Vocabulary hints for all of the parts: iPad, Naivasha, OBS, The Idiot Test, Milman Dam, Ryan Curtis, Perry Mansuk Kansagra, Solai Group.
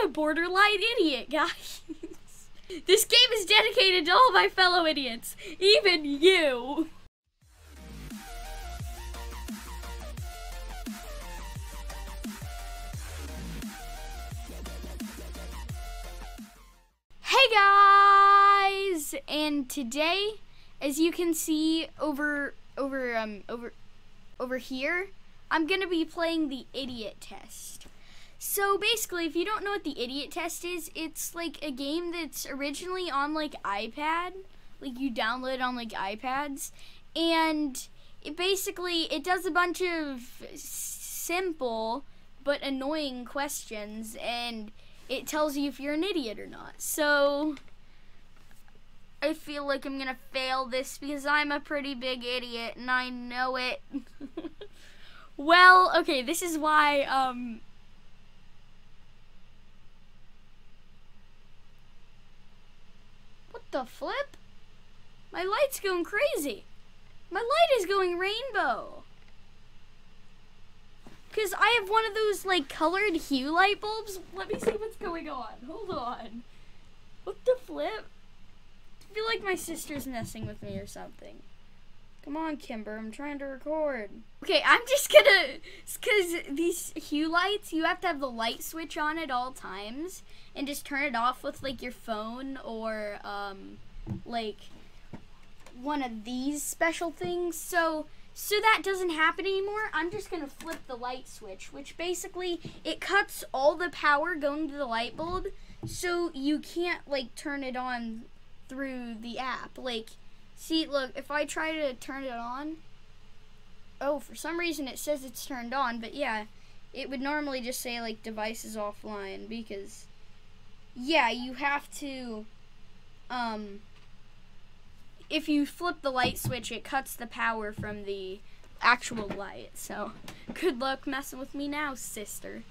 I'm a borderline idiot, guys. This game is dedicated to all my fellow idiots, even you. Hey guys, and today, as you can see over here, I'm gonna be playing the Idiot Test. So basically, if you don't know what the Idiot Test is, it's like a game that's originally on like iPad, like you download it on like iPads, and it basically, it does a bunch of simple but annoying questions, and it tells you if you're an idiot or not. So I feel like I'm gonna fail this because I'm a pretty big idiot and I know it. Well, okay, this is why, the flip? My light's going crazy. My light is going rainbow. Because I have one of those like colored hue light bulbs. Let me see what's going on. Hold on. What the flip? I feel like my sister's messing with me or something. Come on, Kimber, I'm trying to record. Okay, I'm just gonna, because these hue lights, you have to have the light switch on at all times and just turn it off with like your phone or like one of these special things. So that doesn't happen anymore. I'm just gonna flip the light switch, which basically it cuts all the power going to the light bulb, so you can't like turn it on through the app. Like, see, look, if I try to turn it on, oh, for some reason it says it's turned on, but yeah, it would normally just say, like, device is offline, because, yeah, you have to, if you flip the light switch, it cuts the power from the actual light, so good luck messing with me now, sister.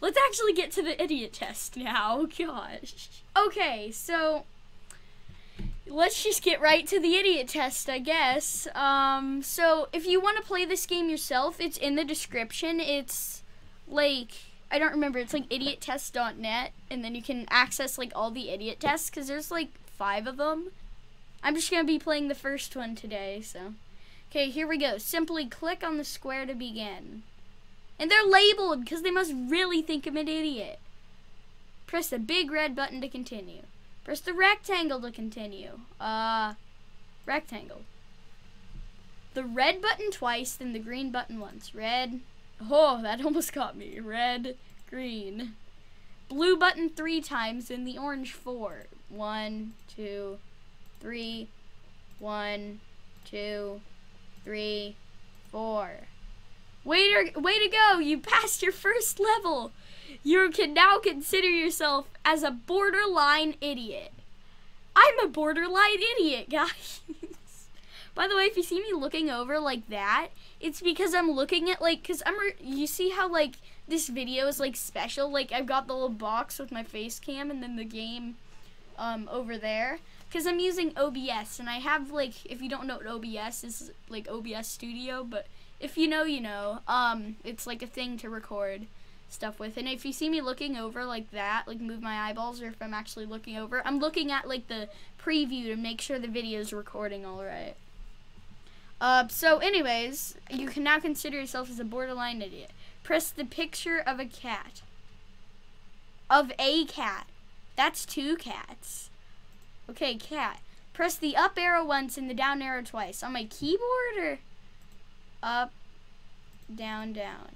Let's actually get to the idiot test now, gosh. Okay, so let's just get right to the idiot test, I guess. So if you want to play this game yourself, it's in the description. It's like, I don't remember, it's like idiottest.net, and then you can access like all the idiot tests, because there's like 5 of them. I'm just going to be playing the first one today, so. Okay, here we go. Simply click on the square to begin. And they're labeled, because they must really think I'm an idiot. Press the big red button to continue. Press the rectangle to continue. Rectangle. The red button twice, then the green button once. Red. Oh, that almost got me. Red, green. Blue button 3 times, then the orange 4. 1, 2, 3. 1, 2, 3, 4. Way to go! You passed your first level! You can now consider yourself as a borderline idiot. I'm a borderline idiot, guys. By the way, if you see me looking over like that, it's because I'm looking at, like, because you see how, like, this video is, like, special? Like, I've got the little box with my face cam and then the game over there. Because I'm using OBS, and I have, like, if you don't know what OBS is, like, OBS Studio, but if you know, you know. It's like a thing to record stuff with. And if you see me looking over like that, like move my eyeballs, or if I'm actually looking over, I'm looking at like the preview to make sure the video's recording all right. So anyways, you can now consider yourself as a borderline idiot. Press the picture of a cat. Of a cat. That's 2 cats. Okay, cat. Press the up arrow once and the down arrow twice. On my keyboard, or up, down, down.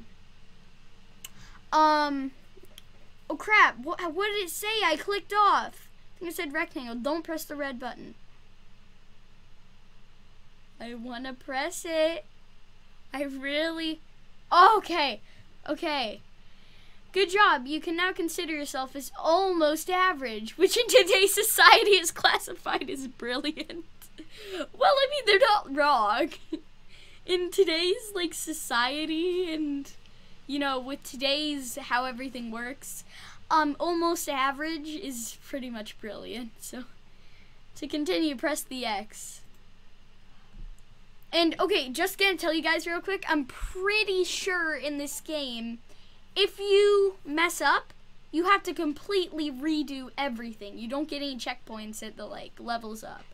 Oh crap, what did it say? I clicked off. I think it said rectangle. Don't press the red button. I wanna press it. I really, oh, okay, okay. Good job, you can now consider yourself as almost average, which in today's society is classified as brilliant. Well, I mean, they're not wrong. In today's, like, society and, you know, with today's how everything works, almost average is pretty much brilliant. So, to continue, press the X. And, okay, just gonna tell you guys real quick, I'm pretty sure in this game, if you mess up, you have to completely redo everything. You don't get any checkpoints at the, like, levels up.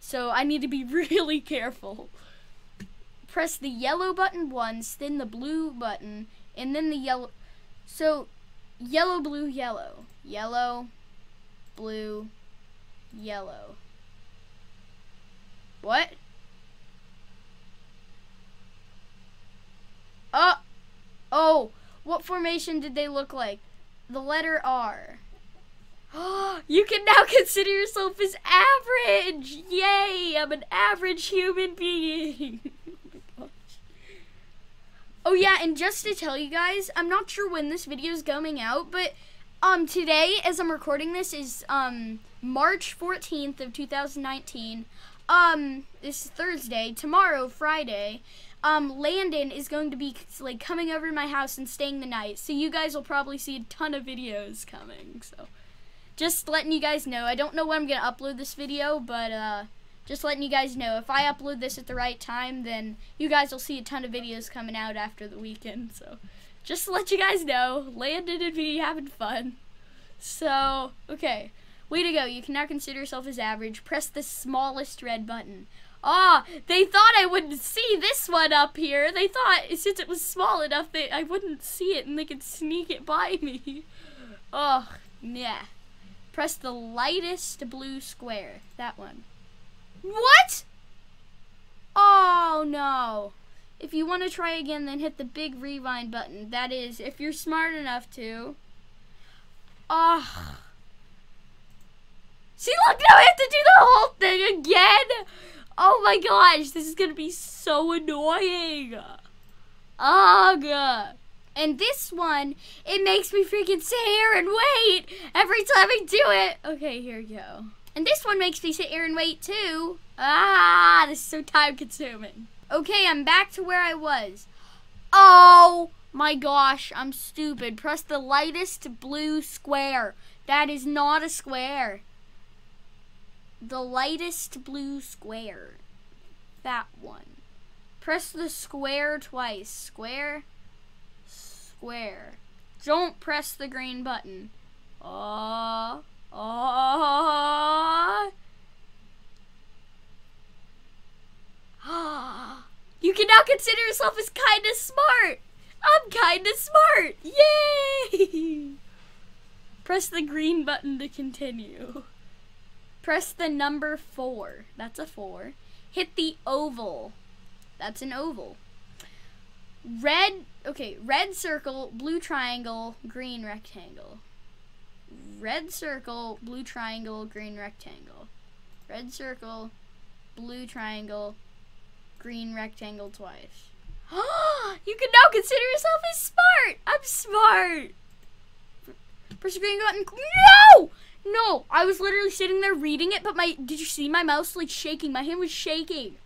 So I need to be really careful. Press the yellow button once, then the blue button, and then the yellow. So, yellow, blue, yellow. Yellow, blue, yellow. What? Oh, what formation did they look like? The letter R. You can now consider yourself as average. Yay, I'm an average human being. Oh yeah, and just to tell you guys, I'm not sure when this video is coming out, but today, as I'm recording this, is March 14th of 2019. This is Thursday. Tomorrow, Friday, Landon is going to be, like, coming over to my house and staying the night. So you guys will probably see a ton of videos coming. So just letting you guys know. I don't know when I'm going to upload this video, but just letting you guys know, if I upload this at the right time, then you guys will see a ton of videos coming out after the weekend. So, just to let you guys know, Landon and me having fun. So, okay. Way to go. You can now consider yourself as average. Press the smallest red button. Ah, they thought I wouldn't see this one up here. They thought since it was small enough that I wouldn't see it and they could sneak it by me. Oh, yeah. Press the lightest blue square. That one. What? Oh, no. If you want to try again, then hit the big rewind button. That is, if you're smart enough to. Oh. See, look, now I have to do the whole thing again. Oh, my gosh. This is going to be so annoying. Ugh. And this one, it makes me freaking sit here and wait every time I do it. Okay, here we go. And this one makes me sit here and wait, too. Ah, this is so time-consuming. Okay, I'm back to where I was. Oh, my gosh, I'm stupid. Press the lightest blue square. That is not a square. The lightest blue square. That one. Press the square twice. Square. Square. Don't press the green button. Oh. You can now consider yourself as kinda smart. I'm kinda smart. Yay! Press the green button to continue. Press the number 4. That's a 4. Hit the oval. That's an oval. Red, okay, red circle, blue triangle, green rectangle. Red circle, blue triangle, green rectangle. Red circle, blue triangle, green rectangle twice. You can now consider yourself as smart. I'm smart. Press the green button. No! No, I was literally sitting there reading it, but did you see my mouse like shaking? My hand was shaking.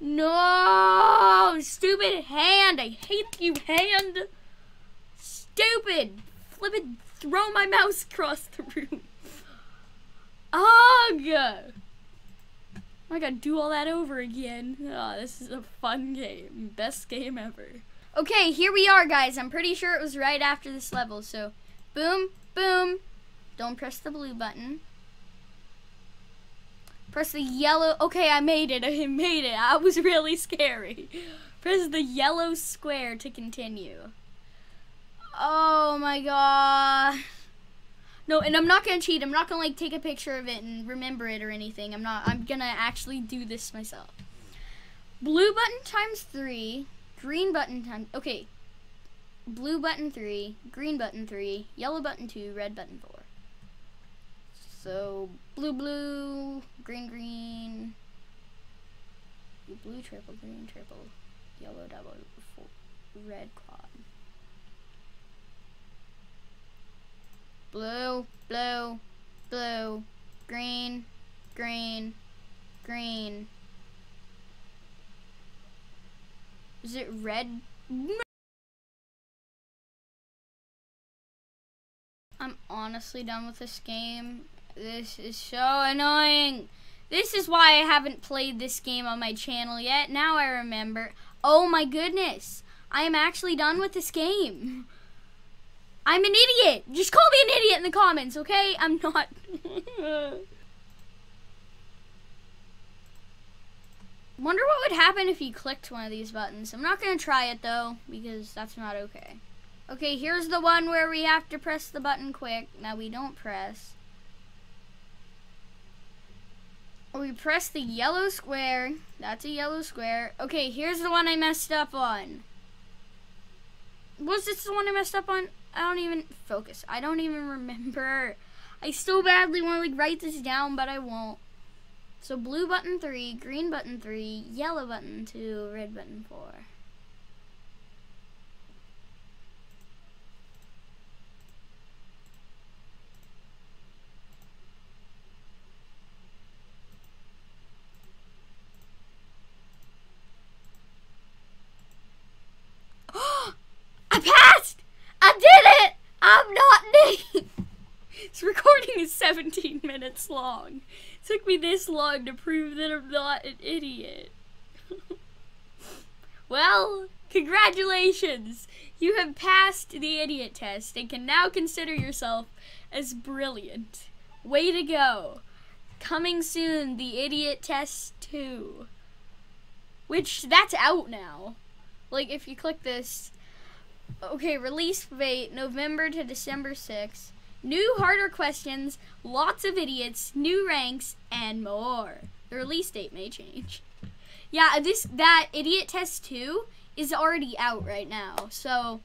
No, stupid hand. I hate you, hand. Stupid. Flippin'. Throw my mouse across the room. Ugh! I gotta do all that over again. Oh, this is a fun game. Best game ever. Okay, here we are, guys. I'm pretty sure it was right after this level. So, boom, boom. Don't press the blue button. Press the yellow. Okay, I made it. I made it. I was really scary. Press the yellow square to continue. Oh my god. No, and I'm not gonna cheat. I'm not gonna like take a picture of it and remember it or anything. I'm gonna actually do this myself. Blue button times 3, green button times, okay. Blue button 3, green button 3, yellow button 2, red button 4. So blue, blue, green, green, blue, triple, green, triple, yellow, double, four, red, quad. Blue, blue, blue, green, green, green. Is it red? No. I'm honestly done with this game. This is so annoying. This is why I haven't played this game on my channel yet. Now I remember. Oh my goodness. I am actually done with this game. I'm an idiot. Just call me an idiot in the comments, okay? I'm not. Wonder what would happen if he clicked one of these buttons. I'm not gonna try it though, because that's not okay. Okay, here's the one where we have to press the button quick. Now we don't press. We press the yellow square. That's a yellow square. Okay, here's the one I messed up on. Was this the one I messed up on? I don't even focus. I don't even remember. I so badly want to like write this down, but I won't. So blue button 3, green button 3, yellow button 2, red button 4. This recording is 17 minutes long. It took me this long to prove that I'm not an idiot. Well, congratulations! You have passed the idiot test and can now consider yourself as brilliant. Way to go. Coming soon, the idiot test 2. Which, that's out now. Like, if you click this. Okay, release date, November to December 6th. New harder questions, lots of idiots, new ranks, and more. The release date may change. Yeah, that Idiot Test 2 is already out right now. So,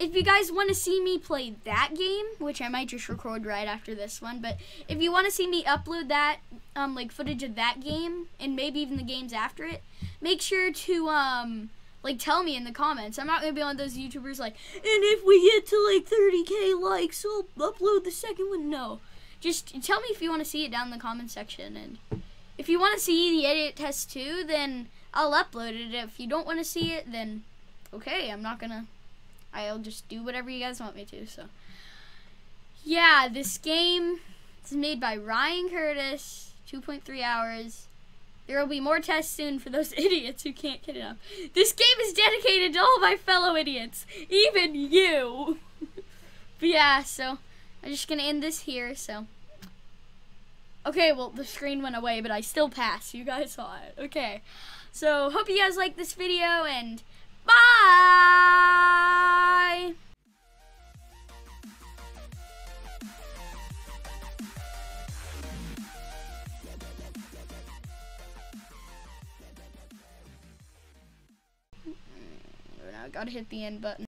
if you guys want to see me play that game, which I might just record right after this one, but if you want to see me upload that, like, footage of that game, and maybe even the games after it, make sure to, like, tell me in the comments. I'm not going to be one of those YouTubers like, and if we get to, like, 30K likes, we'll upload the second one. No. Just tell me if you want to see it down in the comments section. And if you want to see the Idiot Test 2, then I'll upload it. If you don't want to see it, then okay, I'm not going to. I'll just do whatever you guys want me to. So, yeah, this game is made by Ryan Curtis, 2.3 hours. There will be more tests soon for those idiots who can't get enough. This game is dedicated to all my fellow idiots, even you. But yeah, so I'm just gonna end this here. So, okay, well the screen went away, but I still passed. You guys saw it. Okay, so hope you guys liked this video and bye. Gotta hit the end button.